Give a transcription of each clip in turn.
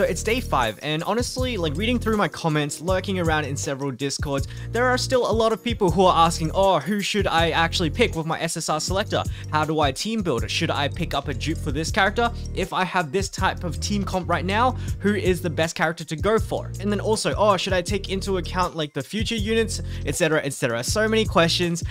So it's day 5, and honestly, like reading through my comments, lurking around in several discords, there are still a lot of people who are asking, oh, who should I actually pick with my SSR selector? How do I team build? Should I pick up a dupe for this character? If I have this type of team comp right now, who is the best character to go for? And then also, oh, should I take into account like the future units, etc, etc. So many questions.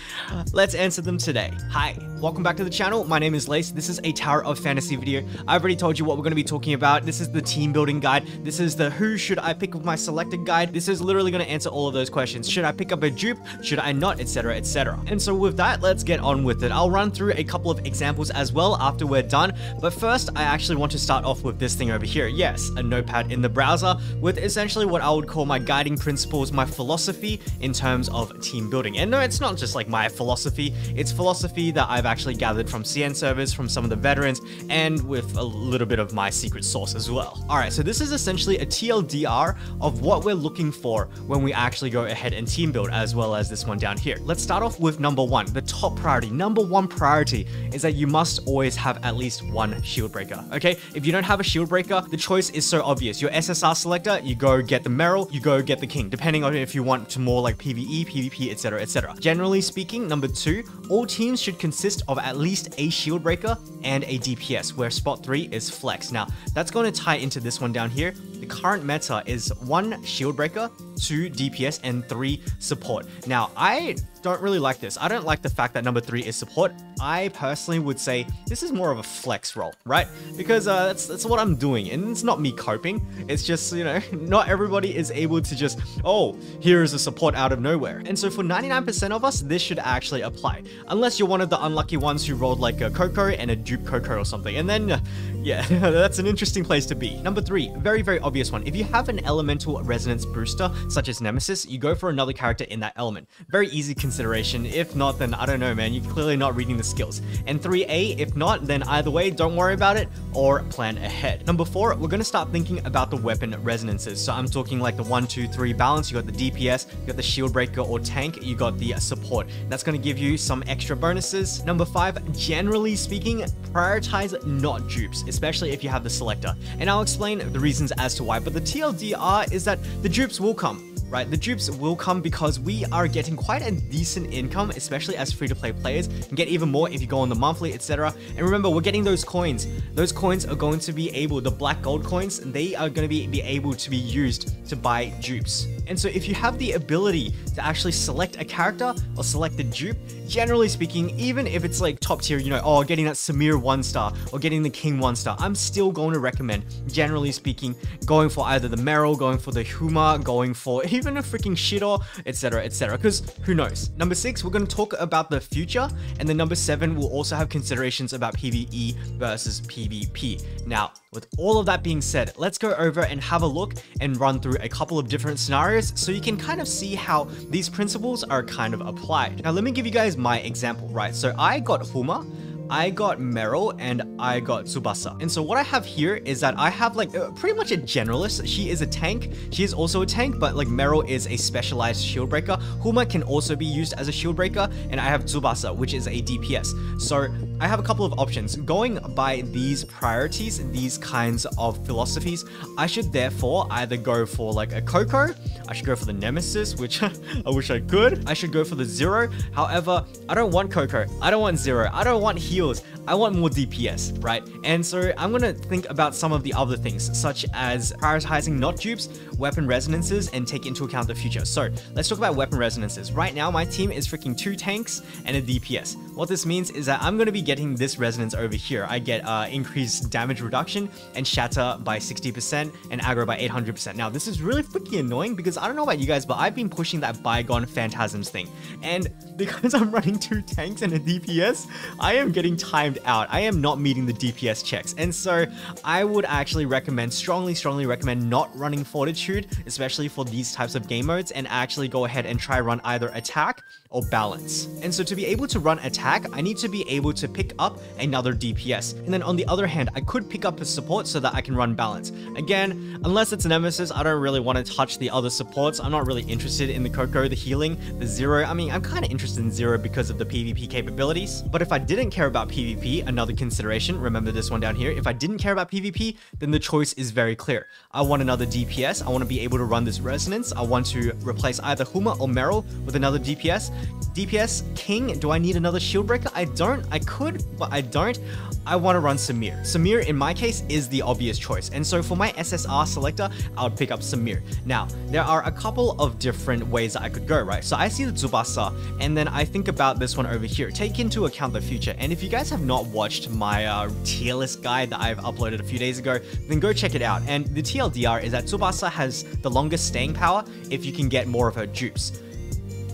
Let's answer them today. Hi, welcome back to the channel. My name is Lace. This is a Tower of Fantasy video. I've already told you what we're going to be talking about. This is the team building guide. This is the who should I pick with my selector guide. This is literally going to answer all of those questions. Should I pick up a dupe? Should I not? Etc, etc. And so with that, let's get on with it. I'll run through a couple of examples as well after we're done. But first, I actually want to start off with this thing over here. Yes, a notepad in the browser with essentially what I would call my guiding principles, my philosophy in terms of team building. And no, it's not just like my philosophy. It's philosophy that I've actually gathered from CN servers, from some of the veterans, and with a little bit of my secret sauce as well. All right, so this is essentially a TLDR of what we're looking for when we actually go ahead and team build, as well as this one down here. Let's start off with number one, the top priority. Number one priority is that you must always have at least one shield breaker, okay? If you don't have a shield breaker, the choice is so obvious. Your SSR selector, you go get the Meryl, you go get the King, depending on if you want to more like PvE, PvP, etc, etc. Generally speaking, number two, all teams should consist of at least a shield breaker and a DPS, where spot 3 is flex. Now, that's going to tie into this one down here. The current meta is 1 shield breaker, 2 DPS, and 3 support. Now, I don't really like this. I don't like the fact that number 3 is support. I personally would say this is more of a flex role, right? Because that's what I'm doing, and it's not me coping. It's just, you know, not everybody is able to just, oh, here is a support out of nowhere. And so for 99% of us, this should actually apply, unless you're one of the unlucky ones who rolled like a Coco and a dupe Coco or something. And then, yeah, that's an interesting place to be. Number 3, very, very obvious one. If you have an elemental resonance booster, such as Nemesis, you go for another character in that element. Very easy consideration. If not, then I don't know, man, you're clearly not reading the skills. And 3A, if not, then either way, don't worry about it or plan ahead. Number 4, we're going to start thinking about the weapon resonances. So I'm talking like the 1, 2, 3 balance. You got the DPS, you got the shield breaker or tank, you got the support. That's going to give you some extra bonuses. Number 5, generally speaking, prioritize not dupes, especially if you have the selector. And I'll explain the reasons as to why, but the TLDR is that the dupes will come. Right, the dupes will come because we are getting quite a decent income, especially as free-to-play players. You can get even more if you go on the monthly, etc. And remember, we're getting those coins. Those coins are going to be able, the black gold coins, they are going to be able to be used to buy dupes. And so if you have the ability to actually select a character or select a dupe, generally speaking, even if it's like top tier, you know, oh, getting that Samir 1-star or getting the King 1-star, I'm still going to recommend, generally speaking, going for either the Meryl, going for the Huma, going for even a freaking Shiro, etc, etc, because who knows. Number 6, we're going to talk about the future, and then number 7, we'll also have considerations about PvE versus PvP. Now, with all of that being said, let's go over and have a look and run through a couple of different scenarios so you can kind of see how these principles are kind of applied. Now, let me give you guys my example, right? So I got Huma, I got Meryl, and I got Tsubasa. And so what I have here is that I have like pretty much a generalist. She is a tank. She is also a tank, but like Meryl is a specialized shield breaker. Huma can also be used as a shield breaker, and I have Tsubasa, which is a DPS. So I have a couple of options. Going by these priorities, these kinds of philosophies, I should therefore either go for like a Coco, I should go for the Nemesis, which I wish I could. I should go for the Zero. However, I don't want Coco. I don't want Zero. I don't want heal. I want more DPS, right? And so I'm going to think about some of the other things, such as prioritizing not dupes, weapon resonances, and take into account the future. So let's talk about weapon resonances. Right now, my team is freaking 2 tanks and a DPS. What this means is that I'm going to be getting this resonance over here. I get increased damage reduction and shatter by 60% and aggro by 800%. Now, this is really freaking annoying because I don't know about you guys, but I've been pushing that bygone phantasms thing. And because I'm running 2 tanks and a DPS, I am getting timed out. I am not meeting the DPS checks. And so I would actually recommend, strongly recommend not running fortitude, especially for these types of game modes, and actually go ahead and try run either attack or balance. And so to be able to run attack, I need to be able to pick up another DPS. And then on the other hand, I could pick up a support so that I can run balance. Again, unless it's Nemesis, I don't really want to touch the other supports. I'm not really interested in the Coco, the healing, the Zero. I mean, I'm kind of interested in Zero because of the PvP capabilities, but if I didn't care about about PvP, another consideration. Remember this one down here. If I didn't care about PvP, then the choice is very clear. I want another DPS. I want to be able to run this resonance. I want to replace either Huma or Meryl with another DPS. DPS King, do I need another shield breaker? I don't. I could, but I don't. I want to run Samir. Samir, in my case, is the obvious choice. And so for my SSR selector, I would pick up Samir. Now, there are a couple of different ways that I could go, right? So I see the Tsubasa, and then I think about this one over here. Take into account the future. And if you guys have not watched my tier list guide that I've uploaded a few days ago, then go check it out. And the TLDR is that Tsubasa has the longest staying power if you can get more of her dupes.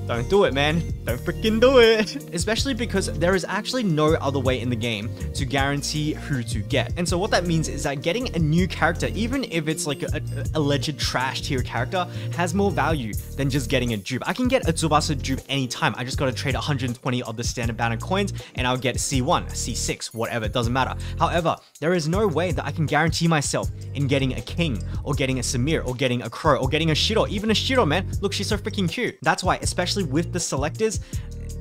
Don't do it, man. Don't freaking do it. Especially because there is actually no other way in the game to guarantee who to get. And so what that means is that getting a new character, even if it's like an alleged trash tier character, has more value than just getting a dupe. I can get a Tsubasa dupe anytime. I just got to trade 120 of the standard banner coins and I'll get C1, C6, whatever. It doesn't matter. However, there is no way that I can guarantee myself in getting a King or getting a Samir or getting a Crow or getting a Shiro. Even a Shiro, man. Look, she's so freaking cute. That's why, especially with the selectors,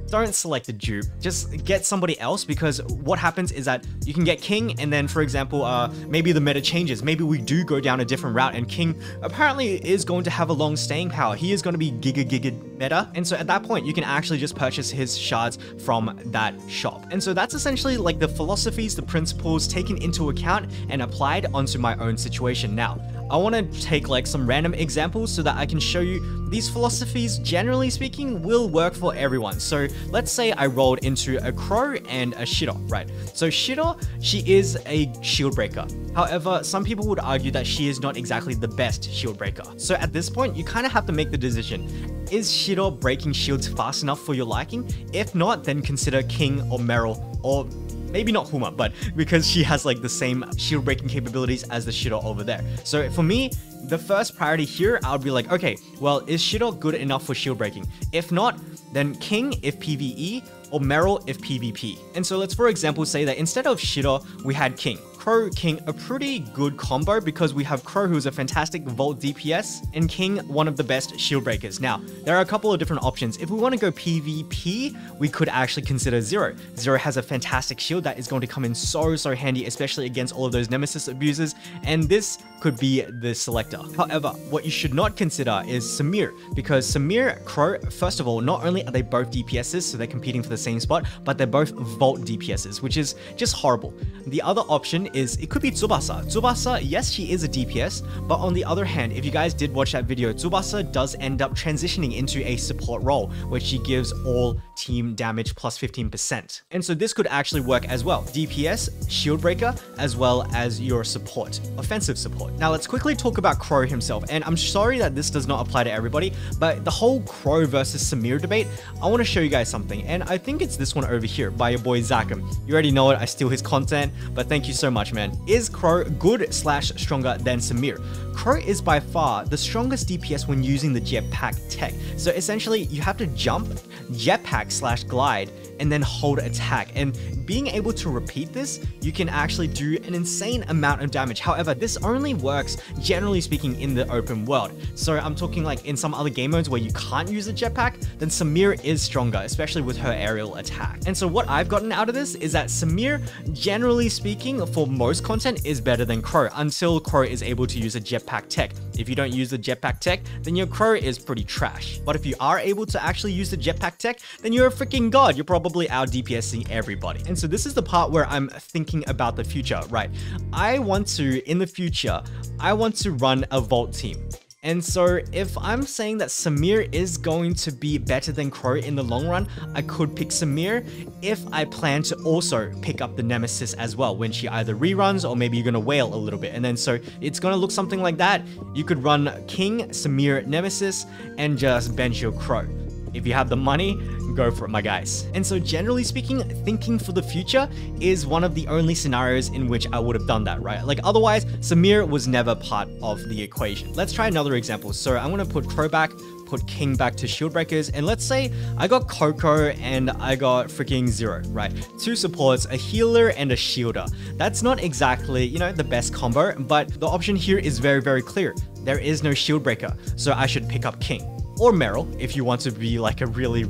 don't select a dupe, just get somebody else, because what happens is that you can get King and then, for example, maybe the meta changes, maybe we do go down a different route, and King apparently is going to have a long staying power. He is going to be giga meta, and so at that point you can actually just purchase his shards from that shop. And so that's essentially like the philosophies, the principles taken into account and applied onto my own situation. Now I want to take like some random examples so that I can show you these philosophies, generally speaking, will work for everyone. So let's say I rolled into a Crow and a Shiro, right? So Shiro, she is a shield breaker. However, some people would argue that she is not exactly the best shield breaker. So at this point, you kind of have to make the decision. Is Shiro breaking shields fast enough for your liking? If not, then consider King or Meryl, or maybe not Huma, but because she has like the same shield breaking capabilities as the Shiro over there. So for me, the first priority here, I'll be like, okay, well, is Shiro good enough for shield breaking? If not, then King if PvE, or Meryl if PvP. And so let's, for example, say that instead of Shiro, we had King. Crow, King, a pretty good combo, because we have Crow, who is a fantastic Volt DPS, and King, one of the best shield breakers. Now, there are a couple of different options. If we want to go PvP, we could actually consider Zero. Zero has a fantastic shield that is going to come in so handy, especially against all of those Nemesis abusers, and this could be the selector. However, what you should not consider is Samir, because Samir, Crow, first of all, not only are they both DPSs, so they're competing for the same spot, but they're both Volt DPSs, which is just horrible. The other option is it could be Tsubasa. Tsubasa, yes, she is a DPS, but on the other hand, if you guys did watch that video, Tsubasa does end up transitioning into a support role where she gives all team damage plus 15%. And so this could actually work as well. DPS, shield breaker, as well as your support, offensive support. Now let's quickly talk about Crow himself. And I'm sorry that this does not apply to everybody, but the whole Crow versus Samir debate, I want to show you guys something. And I think it's this one over here by your boy Zakam. You already know it, I steal his content, but thank you so much, man. Is Crow good / stronger than Samir? Crow is by far the strongest DPS when using the jetpack tech. So essentially you have to jump, jetpack / glide, and then hold attack. And being able to repeat this, you can actually do an insane amount of damage. However, this only works, generally speaking, in the open world. So I'm talking like in some other game modes where you can't use a jetpack, then Samir is stronger, especially with her aerial attack. And so what I've gotten out of this is that Samir, generally speaking, for most content, is better than Crow, until Crow is able to use a jetpack tech. If you don't use the jetpack tech, then your Crow is pretty trash. But if you are able to actually use the jetpack tech, then you're a freaking god. You're probably out DPSing everybody. And so this is the part where I'm thinking about the future, right? I want to, in the future, I want to run a Volt team. And so if I'm saying that Samir is going to be better than Crow in the long run, I could pick Samir if I plan to also pick up the Nemesis as well, when she either reruns or maybe you're going to wail a little bit. And then so it's going to look something like that. You could run King, Samir, Nemesis, and just bench your Crow. If you have the money, go for it, my guys. And so generally speaking, thinking for the future is one of the only scenarios in which I would have done that, right? Like otherwise, Samir was never part of the equation. Let's try another example. So I'm going to put Crow back, put King back to shield breakers, and let's say I got Coco and I got freaking Zero, right? Two supports, a healer and a shielder. That's not exactly, you know, the best combo, but the option here is very clear. There is no shield breaker, so I should pick up King. Or Meryl, if you want to be like a really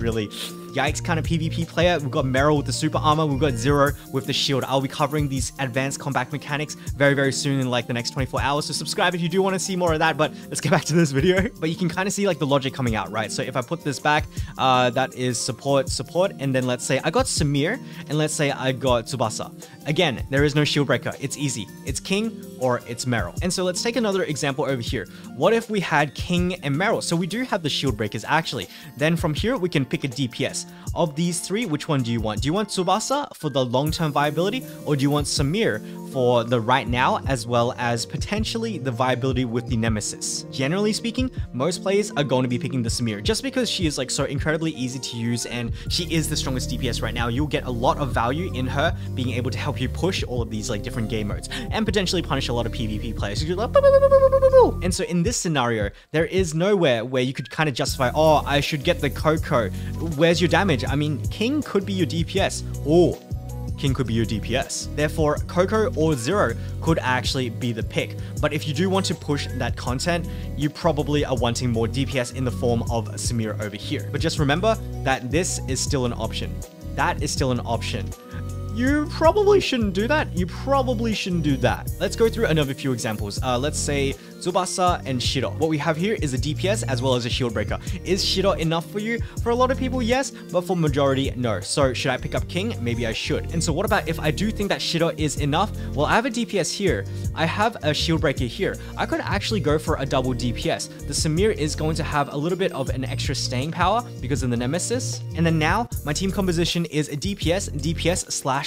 yikes kind of PvP player. We've got Meryl with the super armor. We've got Zero with the shield. I'll be covering these advanced combat mechanics very, very soon in like the next 24 hours. So subscribe if you do want to see more of that, but let's get back to this video. But you can kind of see like the logic coming out, right? So if I put this back, that is support. And then let's say I got Samir and let's say I got Tsubasa. Again, there is no shield breaker. It's easy. It's King or it's Meryl. And so let's take another example over here. What if we had King and Meryl? So we do have the shield breakers actually. Then from here, we can pick a DPS. Of these three, which one do you want? Do you want Tsubasa for the long-term viability or do you want Samir for the right now as well as potentially the viability with the Nemesis? Generally speaking, most players are going to be picking the Samir just because she is like so incredibly easy to use and she is the strongest DPS right now. You'll get a lot of value in her being able to help you push all of these like different game modes and potentially punish a lot of PvP players. You're like, and so in this scenario, there is nowhere where you could kind of justify, oh, I should get the Coco. Where's your damage? I mean, King could be your DPS or King could be your DPS. Therefore, Coco or Zero could actually be the pick. But if you do want to push that content, you probably are wanting more DPS in the form of Samir over here. But just remember that this is still an option. That is still an option. You probably shouldn't do that. You probably shouldn't do that. Let's go through another few examples. Let's say Tsubasa and Shiro. What we have here is a DPS as well as a shield breaker. Is Shiro enough for you? For a lot of people, yes, but for majority, no. So should I pick up King? Maybe I should. And so what about if I do think that Shiro is enough? Well, I have a DPS here. I have a shield breaker here. I could actually go for a double DPS. The Samir is going to have a little bit of an extra staying power because of the Nemesis. And then now my team composition is a DPS/support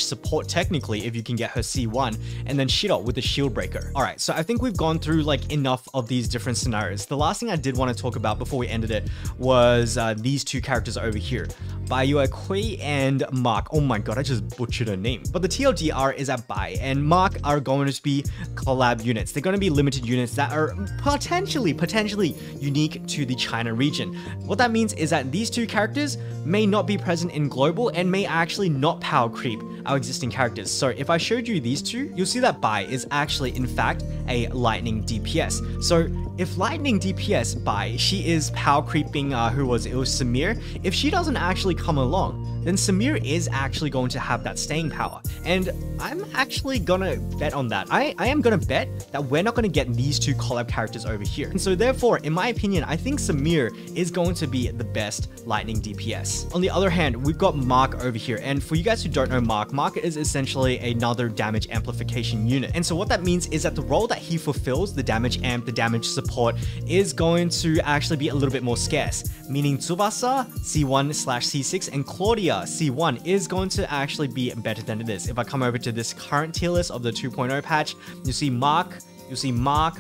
technically if you can get her C1 and then Shiro with the shield breaker. All right, so I think we've gone through like enough of these different scenarios. The last thing I did want to talk about before we ended it was these two characters over here, Baiyue Kui and Mark. Oh my god, I just butchered her name. But the TLDR is that Bai and Mark are going to be collab units. They're going to be limited units that are potentially unique to the China region. What that means is that these two characters may not be present in global and may actually not power creep our existing characters. So if I showed you these two, you'll see that Bai is actually in fact a lightning DPS. So if lightning DPS Bai, she is power creeping it was Samir. If she doesn't actually come along, then Samir is actually going to have that staying power. And I'm actually gonna bet on that. I am gonna bet that we're not gonna get these two collab characters over here. And so therefore, in my opinion, I think Samir is going to be the best lightning DPS. On the other hand, we've got Mark over here. And for you guys who don't know Mark, Mark is essentially another damage amplification unit. And so what that means is that the role that he fulfills, the damage amp, the damage support, is going to actually be a little bit more scarce, meaning Tsubasa, C1/C6, and Claudia, C1, is going to actually be better than it is. If I come over to this current tier list of the 2.0 patch, you'll see Mark,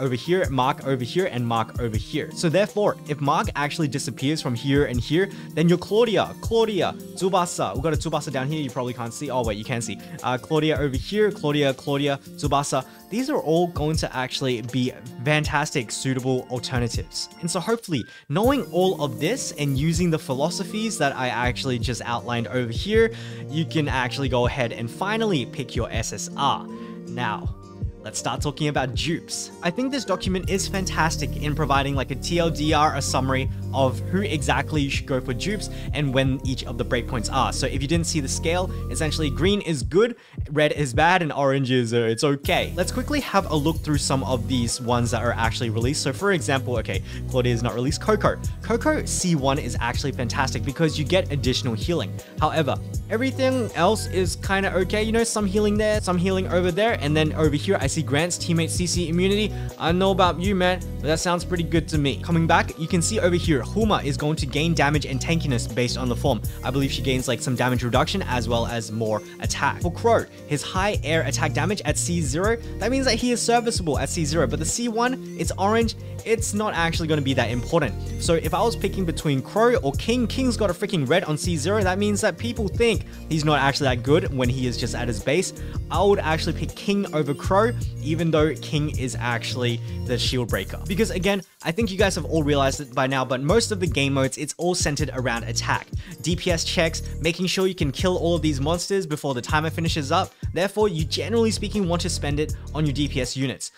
over here, Mark over here, and Mark over here. So therefore, if Mark actually disappears from here and here, then your Claudia, Tsubasa. We've got a Tsubasa down here. You probably can't see. Oh, wait, you can see. Claudia over here, Claudia, Tsubasa. These are all going to actually be fantastic, suitable alternatives. And so hopefully, knowing all of this and using the philosophies that I actually just outlined over here, you can actually go ahead and finally pick your SSR. Now, let's start talking about dupes. I think this document is fantastic in providing like a TLDR, a summary of who exactly you should go for dupes and when each of the breakpoints are. So if you didn't see the scale, essentially green is good, red is bad, and orange is it's okay. Let's quickly have a look through some of these ones that are actually released. So for example, okay, Claudia is not released. Coco C1 is actually fantastic because you get additional healing. However, everything else is kind of okay. You know, some healing there, some healing over there, and then over here I see Grant's teammate CC immunity. I don't know about you, man, but that sounds pretty good to me. Coming back, you can see over here, Huma is going to gain damage and tankiness based on the form. I believe she gains like some damage reduction as well as more attack. For Crow, his high air attack damage at C0, that means that he is serviceable at C0, but the C1, it's orange, it's not actually going to be that important. So if I was picking between Crow or King, King's got a freaking red on C0, that means that people think he's not actually that good when he is just at his base. I would actually pick King over Crow, even though King is actually the shield breaker. Because again, I think you guys have all realized it by now, but most of the game modes, it's all centered around attack, DPS checks, making sure you can kill all of these monsters before the timer finishes up. Therefore, you generally speaking want to spend it on your DPS units.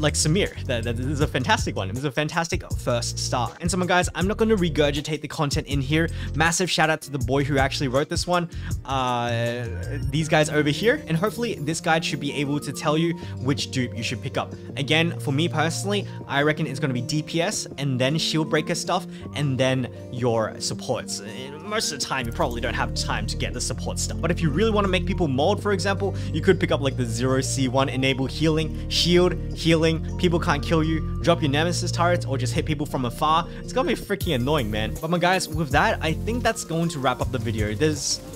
like Samir. That is a fantastic one. It was a fantastic first star. And so guys, I'm not going to regurgitate the content in here. Massive shout out to the boy who actually wrote this one. These guys over here. And hopefully this guide should be able to tell you which dupe you should pick up. Again, for me personally, I reckon it's going to be DPS and then shield breaker stuff and then your supports. Most of the time, you probably don't have time to get the support stuff. But if you really want to make people mold, for example, you could pick up like the Zero C1, enable healing, shield, healing, people can't kill you, drop your Nemesis turrets, or just hit people from afar. It's gonna be freaking annoying, man. But my guys, with that, I think that's going to wrap up the video.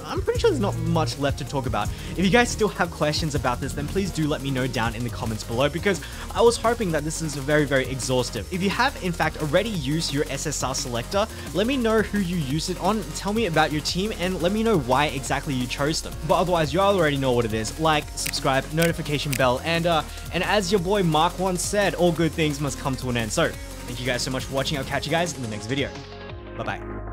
I'm pretty sure there's not much left to talk about. If you guys still have questions about this, then please do let me know down in the comments below, because I was hoping that this is very, very exhaustive. If you have, in fact, already used your SSR selector, let me know who you used it on, tell me about your team, and let me know why exactly you chose them. But otherwise, you already know what it is. Like, subscribe, notification bell, and as your boy Mark once said, all good things must come to an end. So, thank you guys so much for watching. I'll catch you guys in the next video. Bye-bye.